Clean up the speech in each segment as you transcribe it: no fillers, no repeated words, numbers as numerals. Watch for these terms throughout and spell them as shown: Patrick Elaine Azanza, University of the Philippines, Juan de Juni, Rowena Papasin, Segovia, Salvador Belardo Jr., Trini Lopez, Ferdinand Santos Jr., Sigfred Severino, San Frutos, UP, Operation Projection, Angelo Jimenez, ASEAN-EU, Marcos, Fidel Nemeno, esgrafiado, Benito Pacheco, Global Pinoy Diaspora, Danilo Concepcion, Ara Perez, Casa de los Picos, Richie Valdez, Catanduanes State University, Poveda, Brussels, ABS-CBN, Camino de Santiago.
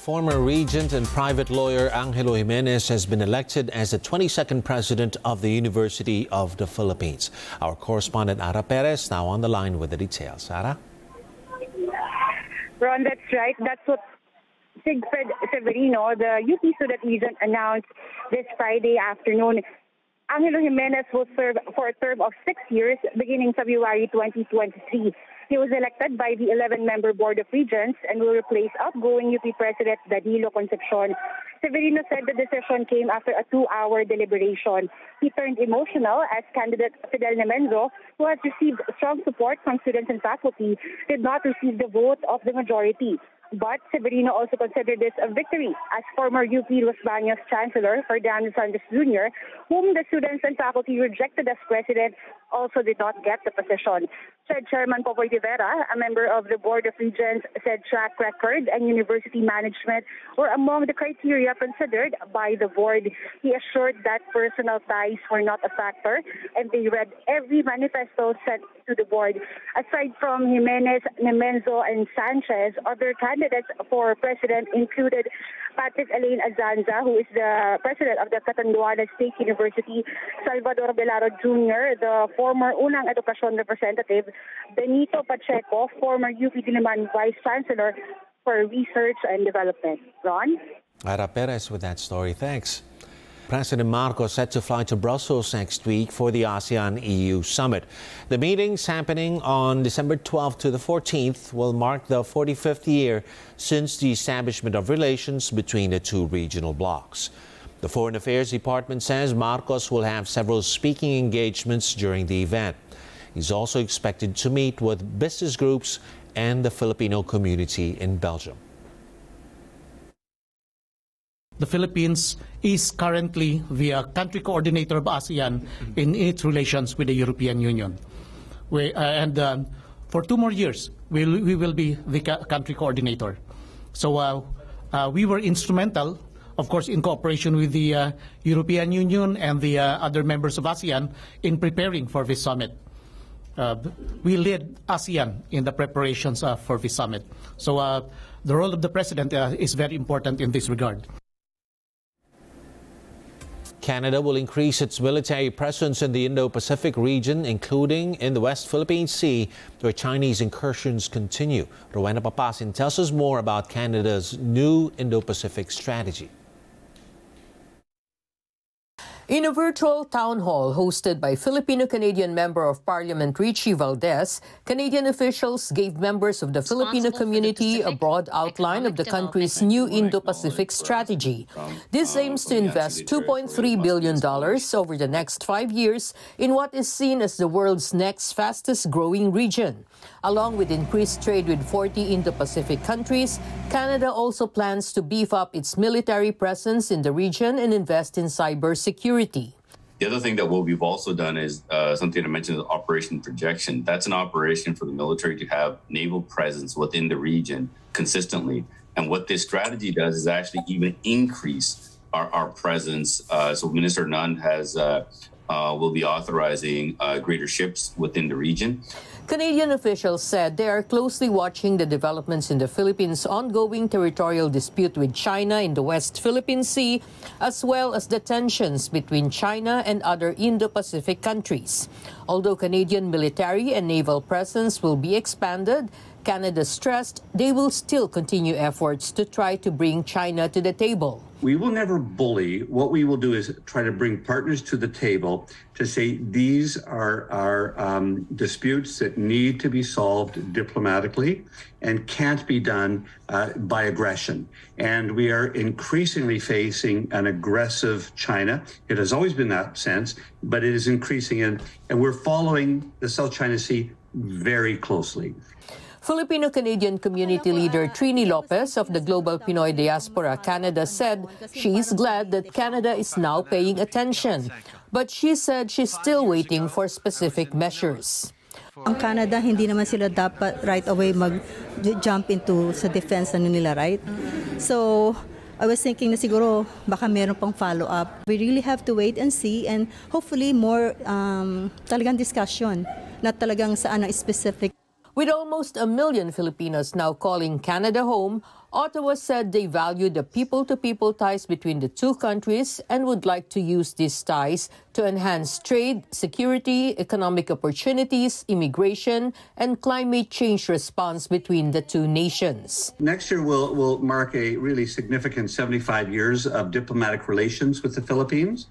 Former regent and private lawyer Angelo Jimenez has been elected as the 22nd president of the University of the Philippines. Our correspondent Ara Perez now on the line with the details. Ara? Ron, that's right. That's what Sigfred Severino, the UP student regent, announced this Friday afternoon. Angelo Jimenez will serve for a term of 6 years, beginning February 2023. He was elected by the 11-member Board of Regents and will replace outgoing UP President Danilo Concepcion. Severino said the decision came after a 2-hour deliberation. He turned emotional as candidate Fidel Nemeno, who has received strong support from students and faculty, did not receive the vote of the majority. But Severino also considered this a victory, as former UP Los Baños Chancellor Ferdinand Santos Jr., whom the students and faculty rejected as president, also did not get the position. Said Chairman Poveda, a member of the Board of Regents, said track record and university management were among the criteria considered by the board. He assured that personal ties were not a factor, and they read every manifesto sent to the board. Aside from Jimenez, Nemenzo, and Sanchez, other candidates for president included Patrick Elaine Azanza, who is the president of the Catanduanes State University, Salvador Belardo Jr., the former Unang Educacion representative, Benito Pacheco, former UP Diliman Vice Chancellor for Research and Development. Ron? Ara Perez with that story. Thanks. President Marcos set to fly to Brussels next week for the ASEAN-EU summit. The meetings, happening on December 12th to the 14th, will mark the 45th year since the establishment of relations between the two regional blocs. The Foreign Affairs Department says Marcos will have several speaking engagements during the event. He's also expected to meet with business groups and the Filipino community in Belgium. The Philippines is currently the country coordinator of ASEAN in its relations with the European Union. For 2 more years, we will be the country coordinator. So we were instrumental, of course, in cooperation with the European Union and the other members of ASEAN in preparing for this summit. We led ASEAN in the preparations for this summit. So the role of the president is very important in this regard. Canada will increase its military presence in the Indo-Pacific region, including in the West Philippine Sea, where Chinese incursions continue. Rowena Papasin tells us more about Canada's new Indo-Pacific strategy. In a virtual town hall hosted by Filipino-Canadian Member of Parliament Richie Valdez, Canadian officials gave members of the Filipino community a broad outline of the country's new Indo-Pacific strategy. This aims to invest $2.3 billion over the next 5 years in what is seen as the world's next fastest-growing region. Along with increased trade with 40 Indo-Pacific countries, Canada also plans to beef up its military presence in the region and invest in cybersecurity. The other thing that we've also done is something I mentioned is Operation Projection. That's an operation for the military to have naval presence within the region consistently. And what this strategy does is actually even increase our presence. So Minister Nunn has will be authorizing greater ships within the region. Canadian officials said they are closely watching the developments in the Philippines' ongoing territorial dispute with China in the West Philippine Sea, as well as the tensions between China and other Indo-Pacific countries. Although Canadian military and naval presence will be expanded, Canada stressed they will still continue efforts to try to bring China to the table. We will never bully. What we will do is try to bring partners to the table to say these are our disputes that need to be solved diplomatically and can't be done by aggression. And we are increasingly facing an aggressive China. It has always been that sense, but it is increasing. And we're following the South China Sea very closely. Filipino-Canadian community leader Trini Lopez of the Global Pinoy Diaspora Canada said she is glad that Canada is now paying attention, but she said she's still waiting for specific measures. Ang Canada, hindi naman sila dapat right away mag-jump into sa defense nila, right? So I was thinking na siguro baka meron pang follow-up. We really have to wait and see, and hopefully more talagang discussion, not talagang saan ang specific. With almost a million Filipinos now calling Canada home, Ottawa said they value the people-to-people ties between the two countries and would like to use these ties to enhance trade, security, economic opportunities, immigration, and climate change response between the two nations. Next year will mark a really significant 75 years of diplomatic relations with the Philippines.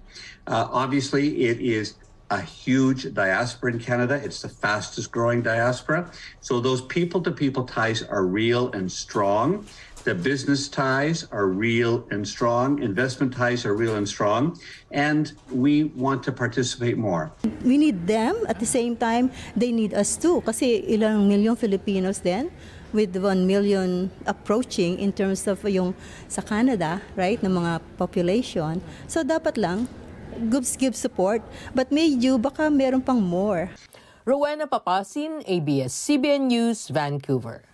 Obviously, it is a huge diaspora in Canada. It's the fastest growing diaspora. So those people-to-people ties are real and strong. The business ties are real and strong. Investment ties are real and strong. And we want to participate more. We need them. At the same time, they need us too. Kasi ilang milyong Filipinos din, with 1 million approaching in terms of yung sa Canada, right, ng mga population. So dapat lang, give support, but medyo baka meron pang more. Rowena Papasin, ABS-CBN News, Vancouver.